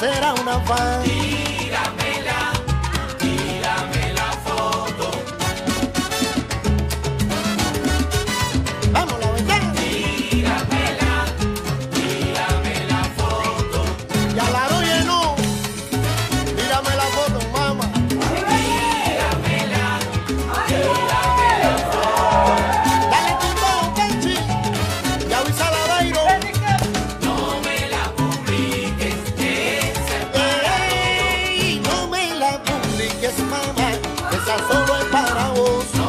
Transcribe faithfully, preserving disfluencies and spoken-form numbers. será una fan. Tíramela, tírame la foto. Vamos a la ventana. Tíramela, tírame la foto. Ya la doy no. Tírame la foto, mamá. Tíramela, tírame la foto. Dale tu todo, Kenchi. Y avísala a Dairo. Mamá, esa solo es para vos.